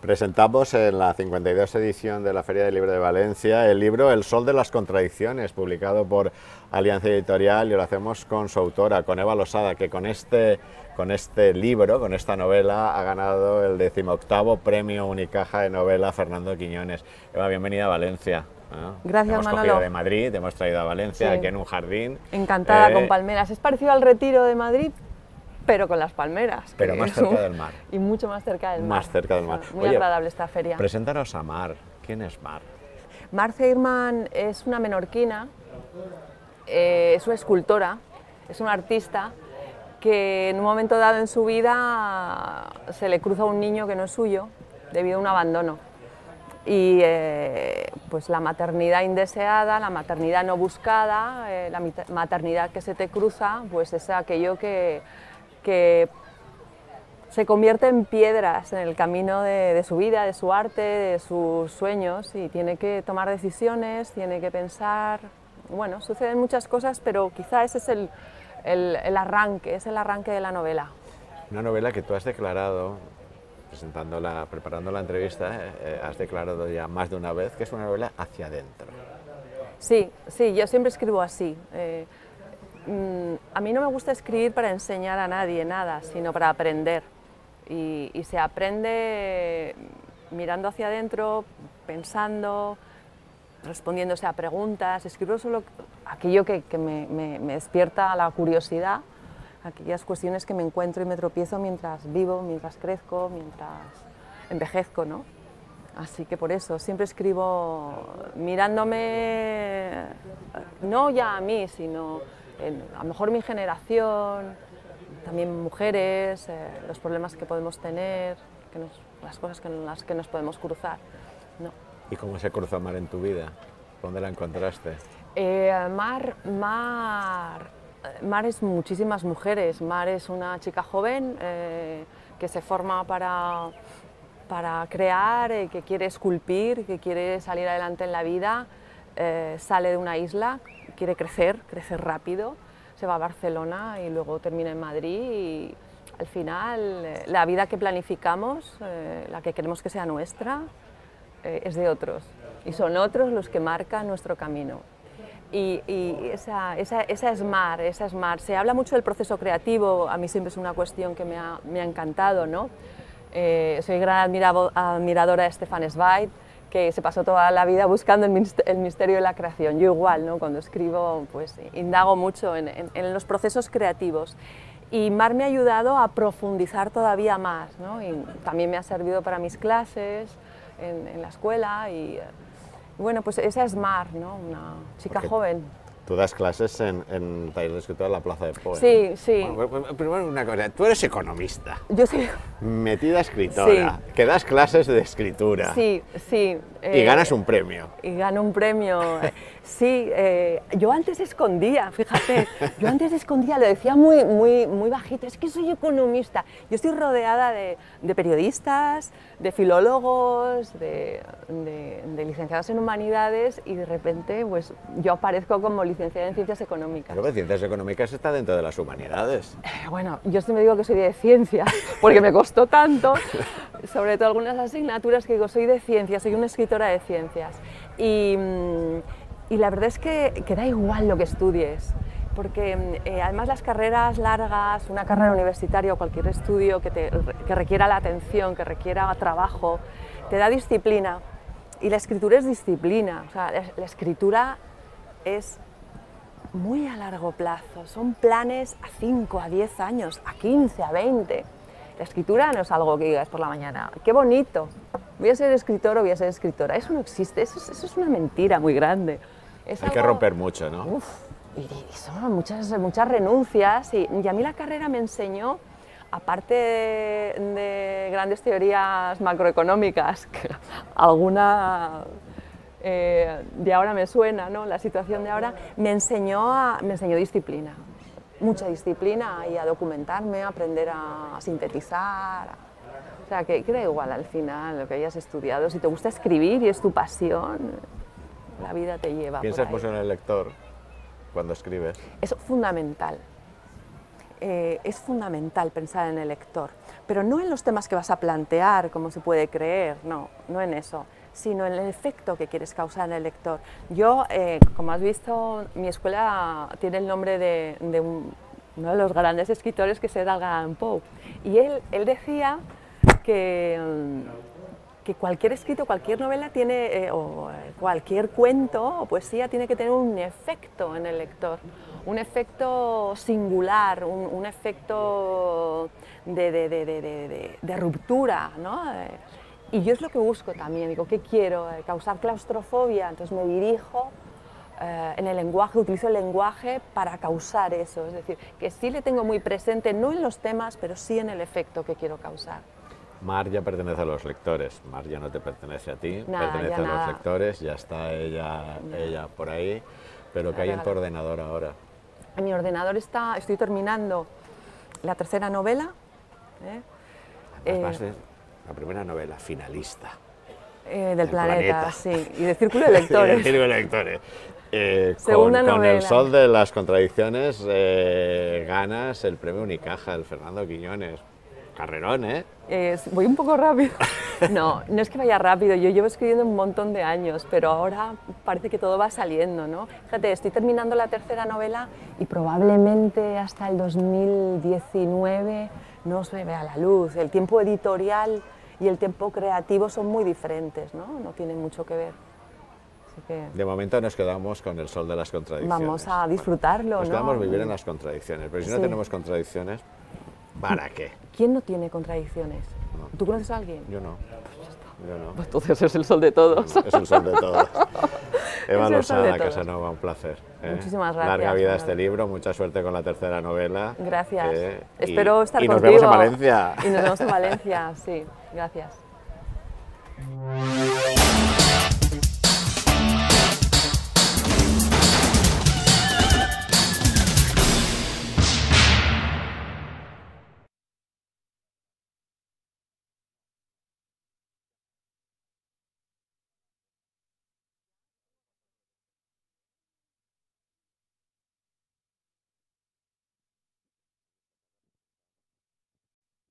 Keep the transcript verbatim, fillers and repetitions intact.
Presentamos en la cincuenta y dos edición de la Feria del Libro de Valencia el libro El sol de las contradicciones, publicado por Alianza Editorial, y lo hacemos con su autora, con Eva Losada, que con este, con este libro, con esta novela, ha ganado el decimoctavo Premio Unicaja de Novela Fernando Quiñones. Eva, bienvenida a Valencia. ¿No? Gracias, hemos Manolo. Cogido de Madrid, te hemos traído a Valencia, sí. Aquí en un jardín. Encantada, eh, con palmeras. Es parecido al Retiro de Madrid, pero con las palmeras. Pero más cerca un... del mar. Y mucho más cerca del mar. Más cerca del mar. Muy Oye, agradable esta feria. Preséntanos a Mar. ¿Quién es Mar? Mar Ceyrman es una menorquina, eh, es una escultora, es una artista que en un momento dado en su vida se le cruza un niño que no es suyo debido a un abandono. Y eh, pues la maternidad indeseada, la maternidad no buscada, eh, la maternidad que se te cruza, pues es aquello que... que se convierte en piedras en el camino de, de su vida, de su arte, de sus sueños, y tiene que tomar decisiones, tiene que pensar. Bueno, suceden muchas cosas, pero quizá ese es el, el, el arranque, es el arranque de la novela. Una novela que tú has declarado, presentándola, preparando la entrevista, eh, has declarado ya más de una vez que es una novela hacia adentro. Sí, sí, yo siempre escribo así. Eh, A mí no me gusta escribir para enseñar a nadie nada, sino para aprender. Y, y se aprende mirando hacia adentro, pensando, respondiéndose a preguntas. Escribo solo aquello que, que me, me, me despierta la curiosidad, aquellas cuestiones que me encuentro y me tropiezo mientras vivo, mientras crezco, mientras envejezco, ¿no? Así que por eso siempre escribo mirándome, no ya a mí, sino en, a lo mejor mi generación, también mujeres, eh, los problemas que podemos tener, que nos, las cosas con las que nos podemos cruzar, ¿no? ¿Y cómo se cruzó Mar en tu vida? ¿Dónde la encontraste? Eh, Mar, Mar, Mar es muchísimas mujeres. Mar es una chica joven eh, que se forma para, para crear, eh, que quiere esculpir, que quiere salir adelante en la vida, eh, sale de una isla, quiere crecer, crecer rápido, se va a Barcelona y luego termina en Madrid, y al final la vida que planificamos, eh, la que queremos que sea nuestra, eh, es de otros, y son otros los que marcan nuestro camino. Y, y esa, esa, esa es Mar, esa es Mar. Se habla mucho del proceso creativo, a mí siempre es una cuestión que me ha, me ha encantado, ¿no? Eh, soy gran admirado, admiradora de Stefan Zweig, que se pasó toda la vida buscando el misterio de la creación. Yo igual, ¿no? Cuando escribo, pues indago mucho en, en, en los procesos creativos. Y Mar me ha ayudado a profundizar todavía más, ¿no? Y también me ha servido para mis clases en, en la escuela. Y bueno, pues esa es Mar, ¿no? Una chica Porque joven. Tú das clases en, en taller de escritura en la Plaza de Poe. Sí, sí. Bueno, primero una cosa, tú eres economista. Yo soy... Metida escritora, sí. Que das clases de escritura. Sí, sí. Eh, y ganas un premio. Y gano un premio. Sí, eh, yo antes escondía, fíjate, yo antes escondía, lo decía muy, muy, muy bajito, es que soy economista. Yo estoy rodeada de, de periodistas, de filólogos, de, de, de licenciados en humanidades, y de repente pues yo aparezco como licenciada en Ciencias Económicas. Pero Ciencias Económicas está dentro de las humanidades. Eh, bueno, yo siempre digo que soy de ciencias, porque me costó tanto, sobre todo algunas asignaturas que digo, soy de ciencias, soy una escritora de ciencias. Y, y la verdad es que, que da igual lo que estudies, porque eh, además las carreras largas, una carrera universitaria o cualquier estudio que, te, que requiera la atención, que requiera trabajo, te da disciplina. Y la escritura es disciplina, o sea, la, la escritura es muy a largo plazo, son planes a cinco, a diez años, a quince, a veinte. La escritura no es algo que digas por la mañana, qué bonito, voy a ser escritor o voy a ser escritora. Eso no existe, eso, eso es una mentira muy grande. Es Hay algo... que romper mucho, ¿no? Uf, y, y son muchas, muchas renuncias, y, y a mí la carrera me enseñó, aparte de, de grandes teorías macroeconómicas, que alguna... Eh, de ahora me suena, ¿no? La situación de ahora, me enseñó, a, me enseñó disciplina, mucha disciplina, y a documentarme, a aprender a, a sintetizar. O sea, que, que da igual al final lo que hayas estudiado, si te gusta escribir y es tu pasión, la vida te lleva. ¿Piensas mucho en el lector cuando escribes? Es fundamental. Eh, es fundamental pensar en el lector, pero no en los temas que vas a plantear, como se puede creer, no, no en eso, sino en el efecto que quieres causar en el lector. Yo, eh, como has visto, mi escuela tiene el nombre de, de un, uno de los grandes escritores, que es Edgar Allan Poe, y él, él decía que, que cualquier escrito, cualquier novela tiene, eh, o cualquier cuento o poesía tiene que tener un efecto en el lector. Un efecto singular, un, un efecto de, de, de, de, de, de ruptura, ¿no? Y yo es lo que busco también, digo, ¿qué quiero? ¿Causar claustrofobia? Entonces me dirijo eh, en el lenguaje, utilizo el lenguaje para causar eso, es decir, que sí le tengo muy presente, no en los temas, pero sí en el efecto que quiero causar. Mar ya pertenece a los lectores, Mar ya no te pertenece a ti, nada, pertenece a nada. los lectores, ya está ella, ella por ahí, pero ¿qué hay en tu ordenador ahora? En mi ordenador está, estoy terminando la tercera novela. ¿eh? Además, eh, va a ser la primera novela finalista. Eh, del, del planeta, planeta, sí, y del Círculo de Lectores. del Círculo de Lectores. Eh, Segunda con, novela. Con El sol de las contradicciones eh, ganas el Premio Unicaja, el Fernando Quiñones. Carrerón, ¿eh? ¿eh? Voy un poco rápido. No, no es que vaya rápido, yo llevo escribiendo un montón de años, pero ahora parece que todo va saliendo, ¿no? Fíjate, estoy terminando la tercera novela y probablemente hasta el dos mil diecinueve no se vea la luz. El tiempo editorial y el tiempo creativo son muy diferentes, ¿no? No tienen mucho que ver. Así que... De momento nos quedamos con El sol de las contradicciones. Vamos a disfrutarlo, bueno, nos ¿no? Nos quedamos vivir en las contradicciones, pero si sí. no tenemos contradicciones, ¿para qué? ¿Quién no tiene contradicciones? No. ¿Tú conoces a alguien? Yo no. Pues ya está. Yo no. Pues entonces es el sol de todos. No, es el sol de todos. Eva Losada, Casanova, un placer. ¿eh? Muchísimas gracias. Larga vida a este libro, mucha suerte con la tercera novela. Gracias. Eh, Espero y, estar y contigo. Y nos vemos en Valencia. Y nos vemos en Valencia, sí. Gracias.